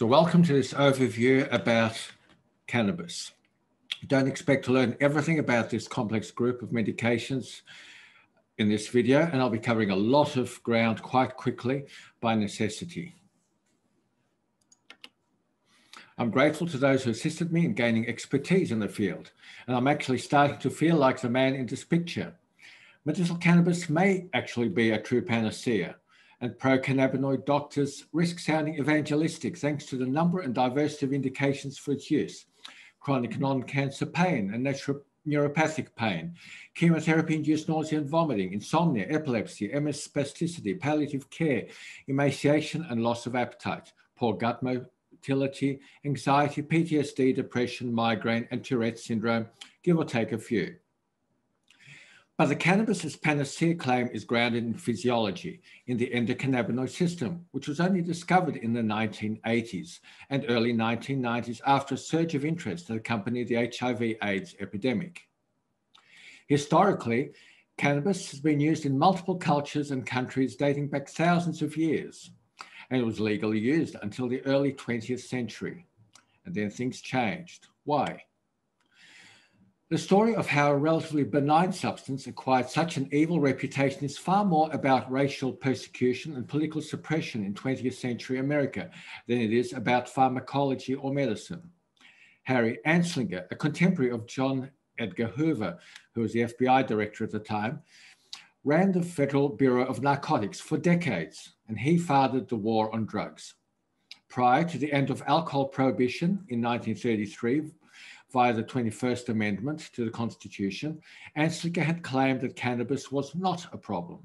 So welcome to this overview about cannabis. Don't expect to learn everything about this complex group of medications in this video, and I'll be covering a lot of ground quite quickly by necessity. I'm grateful to those who assisted me in gaining expertise in the field, and I'm actually starting to feel like the man in this picture. Medicinal cannabis may actually be a true panacea, and pro-cannabinoid doctors risk sounding evangelistic thanks to the number and diversity of indications for its use: chronic non-cancer pain and neuropathic pain, chemotherapy-induced nausea and vomiting, insomnia, epilepsy, MS spasticity, palliative care, emaciation and loss of appetite, poor gut motility, anxiety, PTSD, depression, migraine, and Tourette's syndrome, give or take a few. But the cannabis as panacea claim is grounded in physiology, in the endocannabinoid system, which was only discovered in the 1980s and early 1990s after a surge of interest that accompanied the HIV/AIDS epidemic. Historically, cannabis has been used in multiple cultures and countries dating back thousands of years, and it was legally used until the early 20th century. And then things changed. Why? The story of how a relatively benign substance acquired such an evil reputation is far more about racial persecution and political suppression in 20th century America than it is about pharmacology or medicine. Harry Anslinger, a contemporary of John Edgar Hoover, who was the FBI director at the time, ran the Federal Bureau of Narcotics for decades, and he fathered the war on drugs. Prior to the end of alcohol prohibition in 1933, via the 21st Amendment to the Constitution, Anslinger had claimed that cannabis was not a problem.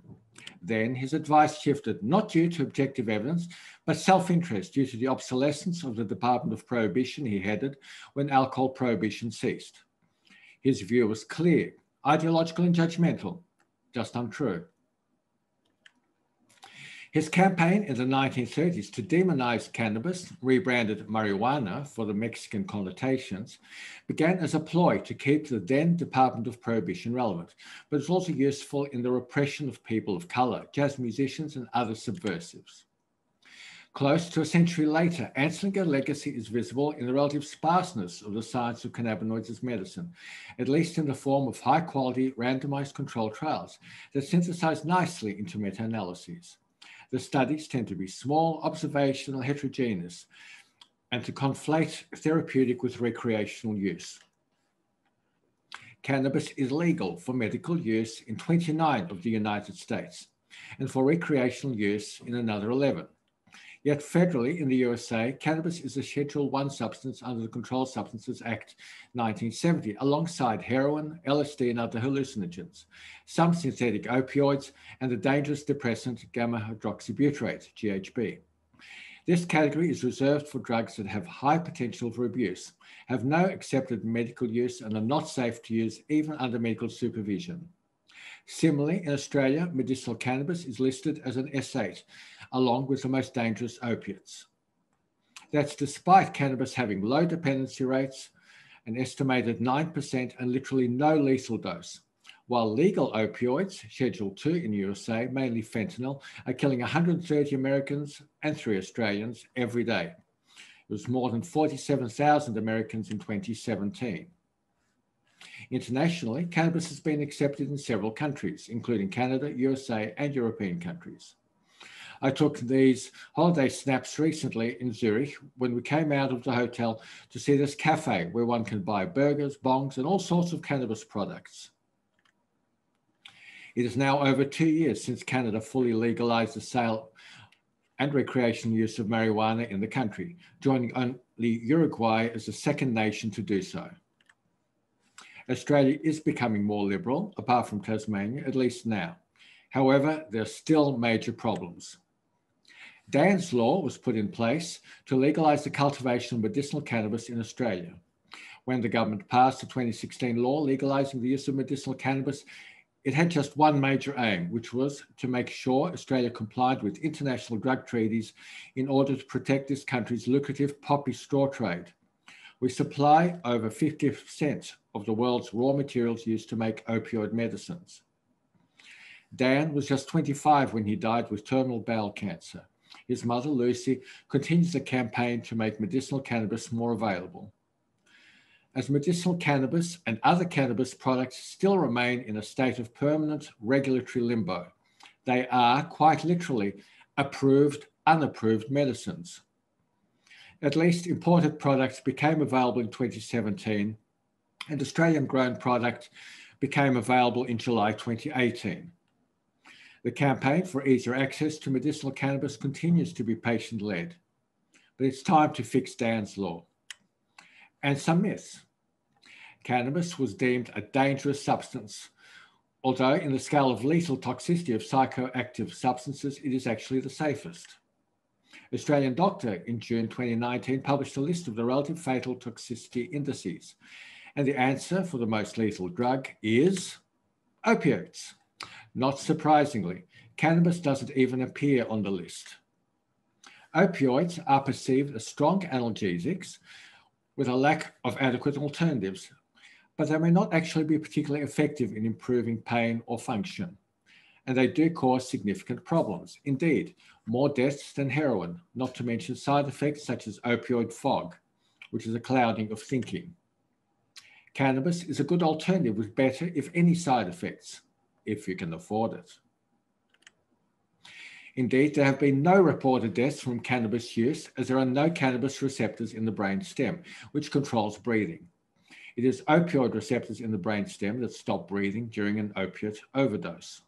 Then his advice shifted, not due to objective evidence, but self-interest due to the obsolescence of the Department of Prohibition he headed when alcohol prohibition ceased. His view was clear, ideological and judgmental, just untrue. His campaign in the 1930s to demonize cannabis, rebranded marijuana for the Mexican connotations, began as a ploy to keep the then Department of Prohibition relevant, but it's also useful in the repression of people of color, jazz musicians and other subversives. Close to a century later, Anslinger's legacy is visible in the relative sparseness of the science of cannabinoids as medicine, at least in the form of high-quality randomized controlled trials that synthesize nicely into meta-analyses. The studies tend to be small, observational, heterogeneous, and to conflate therapeutic with recreational use. Cannabis is legal for medical use in 29 of the United States and for recreational use in another 11. Yet federally in the USA, cannabis is a Schedule I substance under the Controlled Substances Act 1970, alongside heroin, LSD and other hallucinogens, some synthetic opioids and the dangerous depressant gamma hydroxybutyrate, GHB. This category is reserved for drugs that have high potential for abuse, have no accepted medical use and are not safe to use even under medical supervision. Similarly, in Australia, medicinal cannabis is listed as an S8, along with the most dangerous opiates. That's despite cannabis having low dependency rates, an estimated 9% and literally no lethal dose, while legal opioids, Schedule II in the USA, mainly fentanyl, are killing 130 Americans and 3 Australians every day. It was more than 47,000 Americans in 2017. Internationally, cannabis has been accepted in several countries, including Canada, USA, and European countries. I took these holiday snaps recently in Zurich when we came out of the hotel to see this cafe where one can buy burgers, bongs, and all sorts of cannabis products. It is now over 2 years since Canada fully legalized the sale and recreational use of marijuana in the country, joining only Uruguay as the second nation to do so. Australia is becoming more liberal, apart from Tasmania, at least now. However, there are still major problems. Dan's law was put in place to legalise the cultivation of medicinal cannabis in Australia. When the government passed the 2016 law legalising the use of medicinal cannabis, it had just one major aim, which was to make sure Australia complied with international drug treaties in order to protect this country's lucrative poppy straw trade. We supply over 50% of the world's raw materials used to make opioid medicines. Dan was just 25 when he died with terminal bowel cancer, his mother, Lucy, continues a campaign to make medicinal cannabis more available. As medicinal cannabis and other cannabis products still remain in a state of permanent regulatory limbo, they are, quite literally, approved, unapproved medicines. At least imported products became available in 2017, and Australian-grown product became available in July 2018. The campaign for easier access to medicinal cannabis continues to be patient-led, but it's time to fix Dan's law. And some myths. Cannabis was deemed a dangerous substance, although in the scale of lethal toxicity of psychoactive substances, it is actually the safest. Australian Doctor in June 2019 published a list of the relative fatal toxicity indices, and the answer for the most lethal drug is opioids. Not surprisingly, cannabis doesn't even appear on the list. Opioids are perceived as strong analgesics, with a lack of adequate alternatives, but they may not actually be particularly effective in improving pain or function. And they do cause significant problems. Indeed, more deaths than heroin, not to mention side effects such as opioid fog, which is a clouding of thinking. Cannabis is a good alternative with better, if any, side effects, if you can afford it. Indeed, there have been no reported deaths from cannabis use, as there are no cannabis receptors in the brain stem, which controls breathing. It is opioid receptors in the brain stem that stop breathing during an opiate overdose.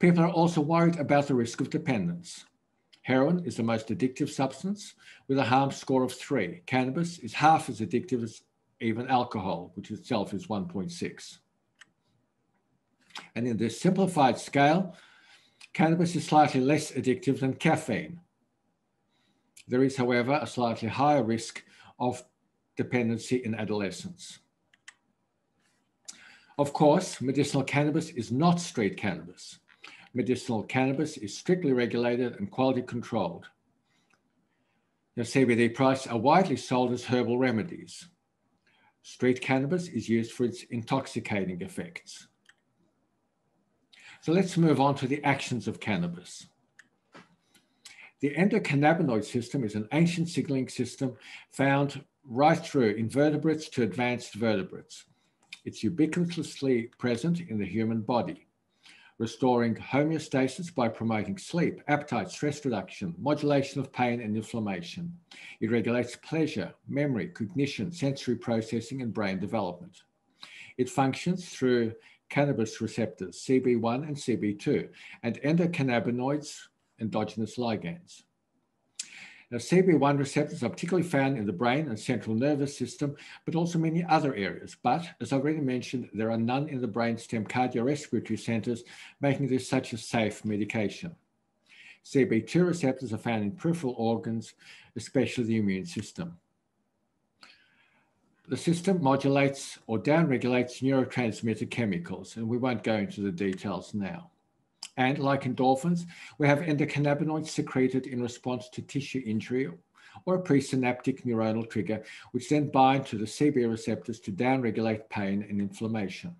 People are also worried about the risk of dependence. Heroin is the most addictive substance with a harm score of 3. Cannabis is half as addictive as even alcohol, which itself is 1.6. And in this simplified scale, cannabis is slightly less addictive than caffeine. There is, however, a slightly higher risk of dependency in adolescence. Of course, medicinal cannabis is not street cannabis. Medicinal cannabis is strictly regulated and quality controlled. Now, CBD products are widely sold as herbal remedies. Street cannabis is used for its intoxicating effects. So let's move on to the actions of cannabis. The endocannabinoid system is an ancient signaling system found right through invertebrates to advanced vertebrates. It's ubiquitously present in the human body, restoring homeostasis by promoting sleep, appetite, stress reduction, modulation of pain and inflammation. It regulates pleasure, memory, cognition, sensory processing, and brain development. It functions through cannabis receptors, CB1 and CB2, and endocannabinoids, endogenous ligands. Now, CB1 receptors are particularly found in the brain and central nervous system, but also many other areas. But as I've already mentioned, there are none in the brainstem cardiorespiratory centers, making this such a safe medication. CB2 receptors are found in peripheral organs, especially the immune system. The system modulates or downregulates neurotransmitter chemicals, and we won't go into the details now. And like endorphins, we have endocannabinoids secreted in response to tissue injury or a presynaptic neuronal trigger, which then bind to the CB receptors to downregulate pain and inflammation.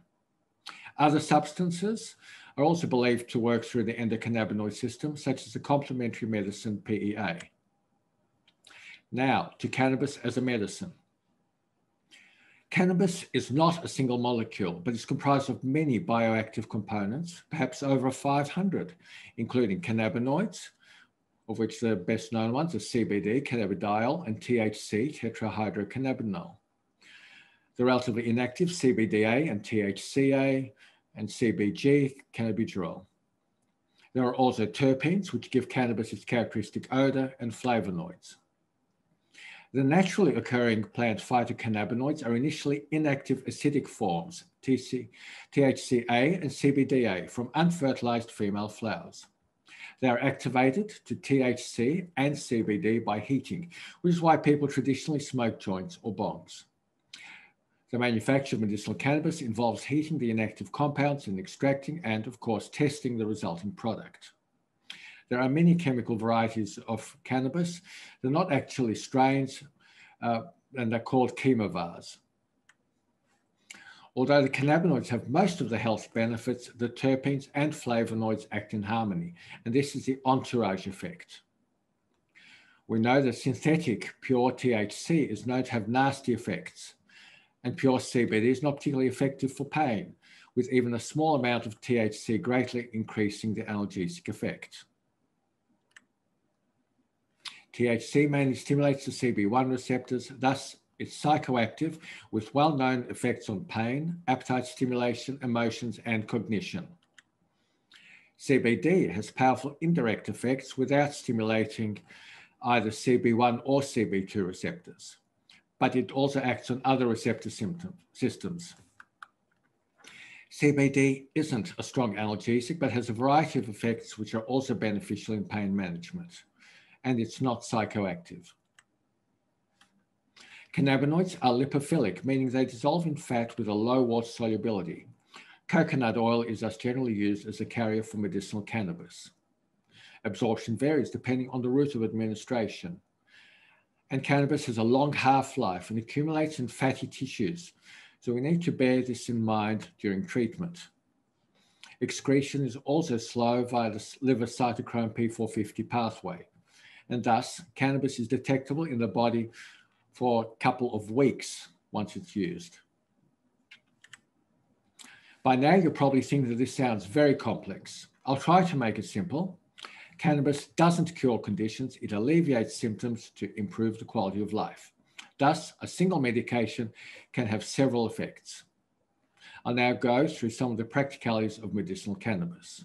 Other substances are also believed to work through the endocannabinoid system, such as the complementary medicine PEA. Now to cannabis as a medicine. Cannabis is not a single molecule, but is comprised of many bioactive components, perhaps over 500, including cannabinoids, of which the best known ones are CBD, cannabidiol, and THC, tetrahydrocannabinol. The relatively inactive CBDA and THCA and CBG, cannabigerol. There are also terpenes, which give cannabis its characteristic odor, and flavonoids. The naturally occurring plant phytocannabinoids are initially inactive acidic forms, THCA and CBDA, from unfertilized female flowers. They are activated to THC and CBD by heating, which is why people traditionally smoke joints or bongs. The manufacture of medicinal cannabis involves heating the inactive compounds and extracting and, of course, testing the resulting product. There are many chemical varieties of cannabis. They're not actually strains, and they're called chemovars. Although the cannabinoids have most of the health benefits, the terpenes and flavonoids act in harmony, and this is the entourage effect. We know that synthetic pure THC is known to have nasty effects, and pure CBD is not particularly effective for pain, with even a small amount of THC greatly increasing the analgesic effect. THC mainly stimulates the CB1 receptors, thus it's psychoactive with well-known effects on pain, appetite stimulation, emotions, and cognition. CBD has powerful indirect effects without stimulating either CB1 or CB2 receptors, but it also acts on other receptor systems. CBD isn't a strong analgesic, but has a variety of effects which are also beneficial in pain management, and it's not psychoactive. Cannabinoids are lipophilic, meaning they dissolve in fat with a low water solubility. Coconut oil is thus generally used as a carrier for medicinal cannabis. Absorption varies depending on the route of administration. And cannabis has a long half-life and accumulates in fatty tissues. So we need to bear this in mind during treatment. Excretion is also slow via the liver cytochrome P450 pathway. And thus, cannabis is detectable in the body for a couple of weeks once it's used. By now, you're probably thinking that this sounds very complex. I'll try to make it simple. Cannabis doesn't cure conditions, it alleviates symptoms to improve the quality of life. Thus, a single medication can have several effects. I'll now go through some of the practicalities of medicinal cannabis.